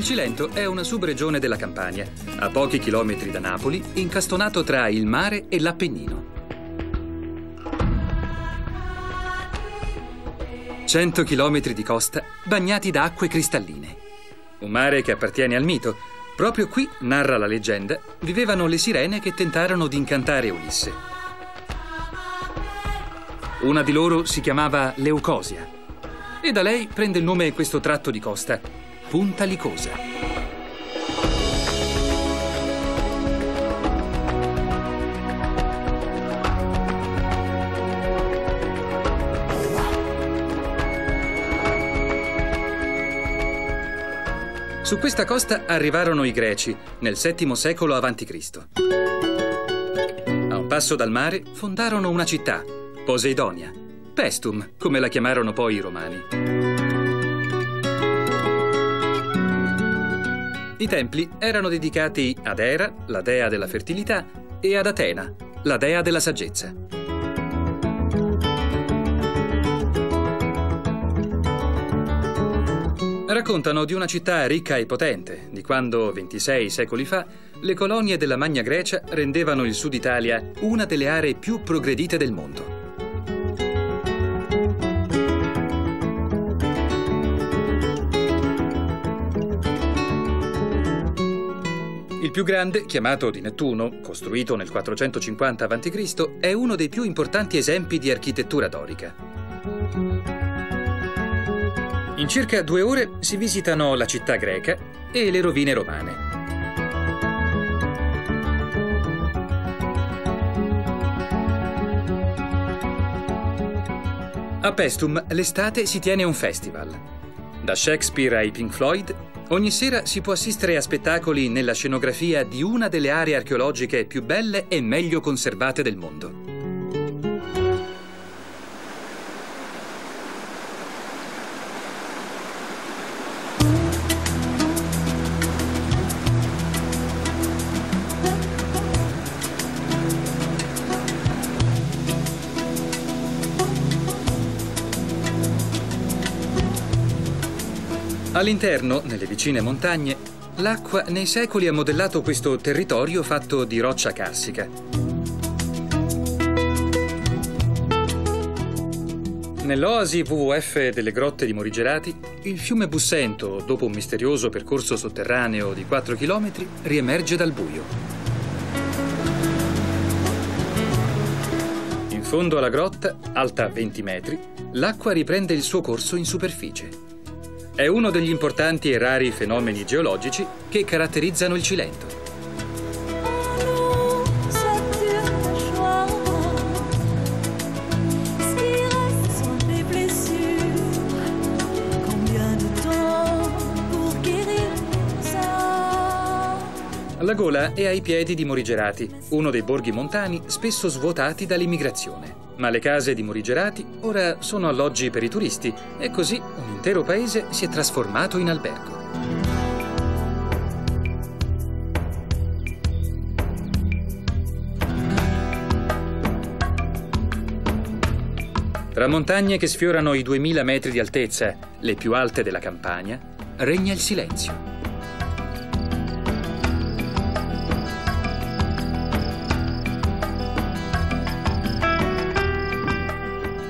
Il Cilento è una subregione della Campania, a pochi chilometri da Napoli, incastonato tra il mare e l'Appennino. 100 chilometri di costa bagnati da acque cristalline. Un mare che appartiene al mito. Proprio qui, narra la leggenda, vivevano le sirene che tentarono di incantare Ulisse. Una di loro si chiamava Leucosia e da lei prende il nome questo tratto di costa, Punta Licosa. Su questa costa arrivarono i Greci nel VII secolo a.C. A un passo dal mare fondarono una città, Poseidonia, Pestum, come la chiamarono poi i Romani. I templi erano dedicati ad Era, la dea della fertilità, e ad Atena, la dea della saggezza. Raccontano di una città ricca e potente, di quando, 26 secoli fa, le colonie della Magna Grecia rendevano il Sud Italia una delle aree più progredite del mondo. Il più grande, chiamato di Nettuno, costruito nel 450 a.C., è uno dei più importanti esempi di architettura dorica. In circa 2 ore si visitano la città greca e le rovine romane. A Pestum l'estate si tiene un festival. Da Shakespeare ai Pink Floyd, ogni sera si può assistere a spettacoli nella scenografia di una delle aree archeologiche più belle e meglio conservate del mondo. All'interno, nelle vicine montagne, l'acqua nei secoli ha modellato questo territorio fatto di roccia carsica. Nell'oasi WWF delle grotte di Morigerati, il fiume Bussento, dopo un misterioso percorso sotterraneo di 4 km, riemerge dal buio. In fondo alla grotta, alta 20 metri, l'acqua riprende il suo corso in superficie. È uno degli importanti e rari fenomeni geologici che caratterizzano il Cilento. Alla gola e ai piedi di Morigerati, uno dei borghi montani spesso svuotati dall'immigrazione. Ma le case di Morigerati ora sono alloggi per i turisti e così un intero paese si è trasformato in albergo. Tra montagne che sfiorano i 2000 metri di altezza, le più alte della Campania, regna il silenzio.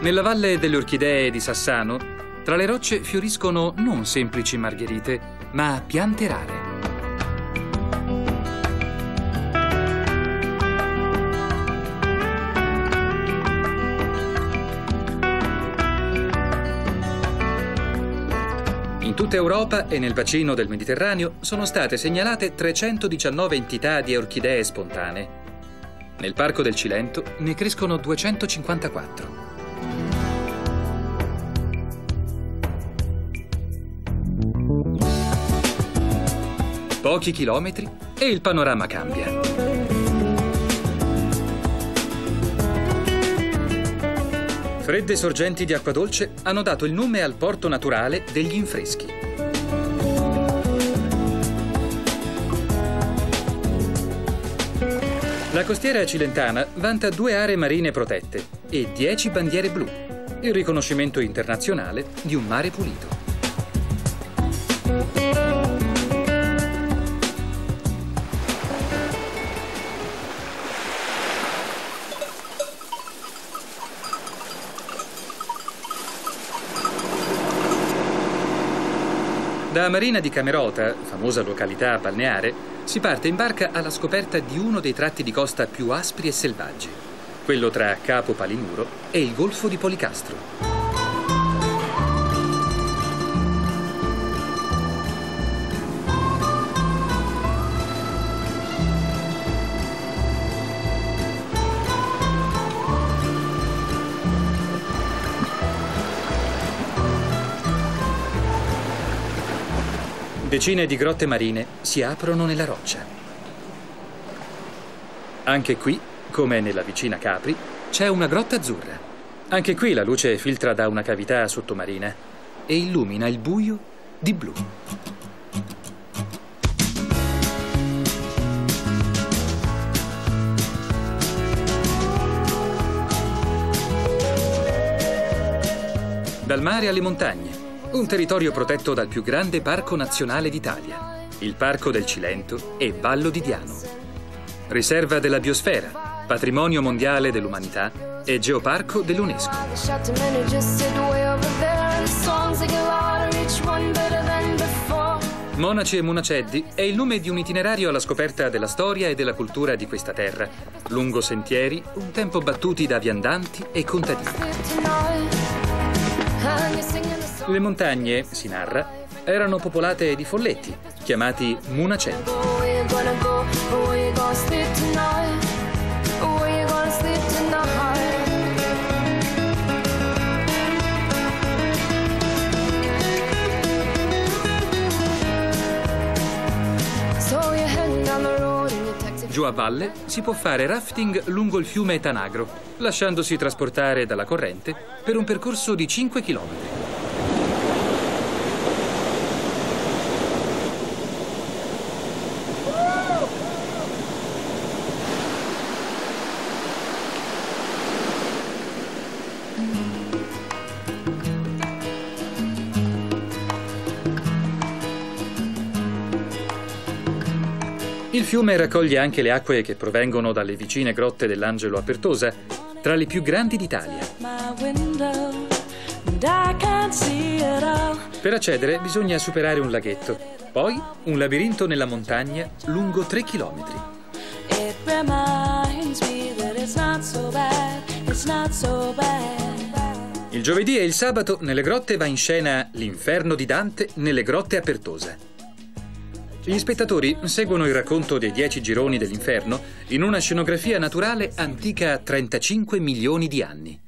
Nella valle delle orchidee di Sassano, tra le rocce fioriscono non semplici margherite, ma piante rare. In tutta Europa e nel bacino del Mediterraneo sono state segnalate 319 entità di orchidee spontanee. Nel Parco del Cilento ne crescono 254. Pochi chilometri e il panorama cambia. Fredde sorgenti di acqua dolce hanno dato il nome al porto naturale degli Infreschi. La costiera cilentana vanta 2 aree marine protette e 10 bandiere blu, il riconoscimento internazionale di un mare pulito. Da Marina di Camerota, famosa località balneare, si parte in barca alla scoperta di uno dei tratti di costa più aspri e selvaggi, quello tra Capo Palinuro e il Golfo di Policastro. Decine di grotte marine si aprono nella roccia. Anche qui, come nella vicina Capri, c'è una grotta azzurra. Anche qui la luce filtra da una cavità sottomarina e illumina il buio di blu. Dal mare alle montagne, un territorio protetto dal più grande parco nazionale d'Italia, il Parco del Cilento e Vallo di Diano. Riserva della Biosfera, Patrimonio Mondiale dell'Umanità e Geoparco dell'UNESCO. Monaci e Monaceddi è il nome di un itinerario alla scoperta della storia e della cultura di questa terra, lungo sentieri un tempo battuti da viandanti e contadini. Le montagne, si narra, erano popolate di folletti, chiamati Monaceddi. Giù a valle si può fare rafting lungo il fiume Tanagro, lasciandosi trasportare dalla corrente per un percorso di 5 chilometri. Il fiume raccoglie anche le acque che provengono dalle vicine grotte dell'Angelo Apertosa, tra le più grandi d'Italia. Per accedere bisogna superare un laghetto, poi un labirinto nella montagna lungo 3 chilometri. Il giovedì e il sabato nelle grotte va in scena l'inferno di Dante nelle grotte Apertosa. Gli spettatori seguono il racconto dei 10 gironi dell'inferno in una scenografia naturale antica 35 milioni di anni.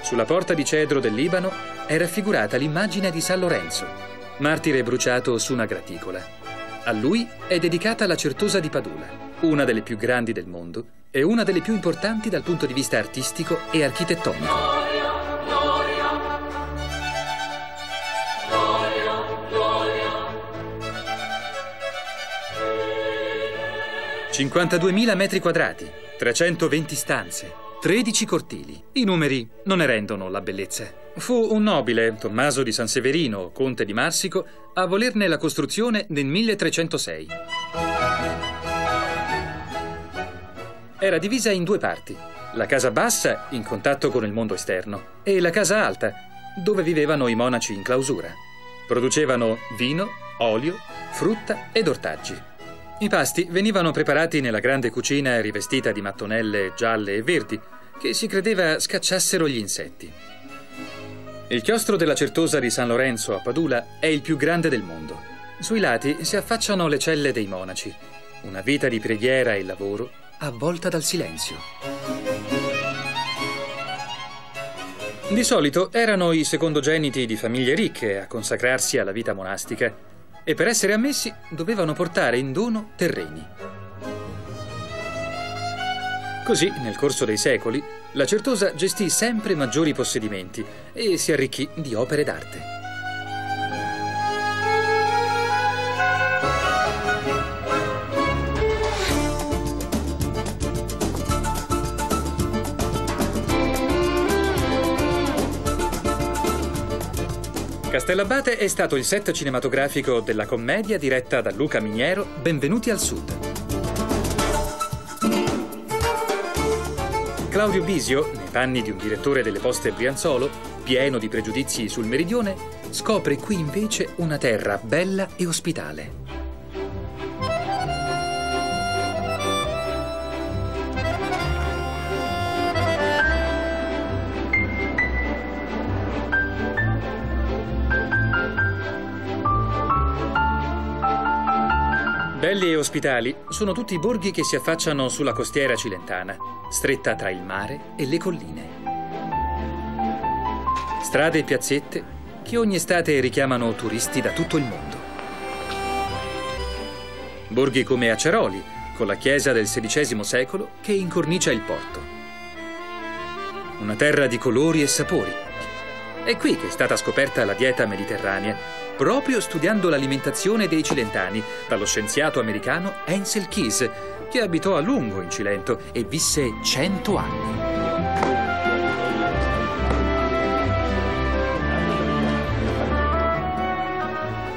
Sulla porta di cedro del Libano è raffigurata l'immagine di San Lorenzo, martire bruciato su una graticola. A lui è dedicata la Certosa di Padula, una delle più grandi del mondo e una delle più importanti dal punto di vista artistico e architettonico. Gloria. 52.000 metri quadrati, 320 stanze, 13 cortili. I numeri non ne rendono la bellezza. Fu un nobile, Tommaso di San Severino, conte di Marsico, a volerne la costruzione nel 1306. Era divisa in 2 parti. La casa bassa, in contatto con il mondo esterno, e la casa alta, dove vivevano i monaci in clausura. Producevano vino, olio, frutta ed ortaggi. I pasti venivano preparati nella grande cucina rivestita di mattonelle gialle e verdi che si credeva scacciassero gli insetti. Il chiostro della Certosa di San Lorenzo a Padula è il più grande del mondo. Sui lati si affacciano le celle dei monaci, una vita di preghiera e lavoro avvolta dal silenzio. Di solito erano i secondogeniti di famiglie ricche a consacrarsi alla vita monastica, e per essere ammessi dovevano portare in dono terreni. Così, nel corso dei secoli, la Certosa gestì sempre maggiori possedimenti e si arricchì di opere d'arte. Castellabate è stato il set cinematografico della commedia diretta da Luca Miniero, Benvenuti al Sud. Claudio Bisio, nei panni di un direttore delle poste Brianzolo, pieno di pregiudizi sul meridione, scopre qui invece una terra bella e ospitale. Belli e ospitali sono tutti i borghi che si affacciano sulla costiera cilentana, stretta tra il mare e le colline. Strade e piazzette che ogni estate richiamano turisti da tutto il mondo. Borghi come Aceroli, con la chiesa del XVI secolo che incornicia il porto. Una terra di colori e sapori. È qui che è stata scoperta la dieta mediterranea, proprio studiando l'alimentazione dei cilentani, dallo scienziato americano Ansel Keys, che abitò a lungo in Cilento e visse 100 anni.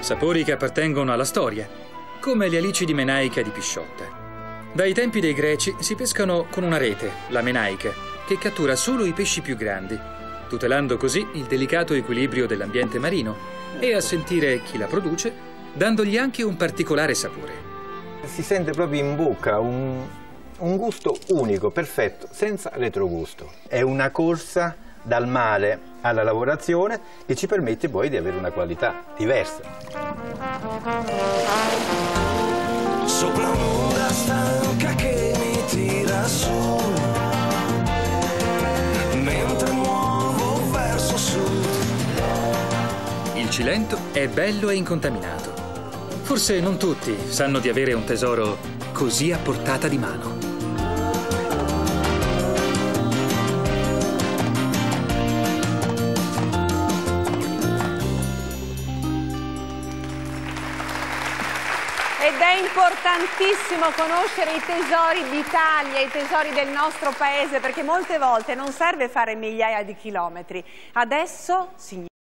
Sapori che appartengono alla storia, come le alici di Menaica di Pisciotta. Dai tempi dei Greci si pescano con una rete, la Menaica, che cattura solo i pesci più grandi, tutelando così il delicato equilibrio dell'ambiente marino, e a sentire chi la produce, dandogli anche un particolare sapore. Si sente proprio in bocca un gusto unico, perfetto, senza retrogusto. È una corsa dal mare alla lavorazione che ci permette poi di avere una qualità diversa. Sopra un'onda stanca che mi tira su, mentre muovo verso sud. Il Cilento è bello e incontaminato. Forse non tutti sanno di avere un tesoro così a portata di mano. Ed è importantissimo conoscere i tesori d'Italia, i tesori del nostro paese, perché molte volte non serve fare migliaia di chilometri. Adesso, signori,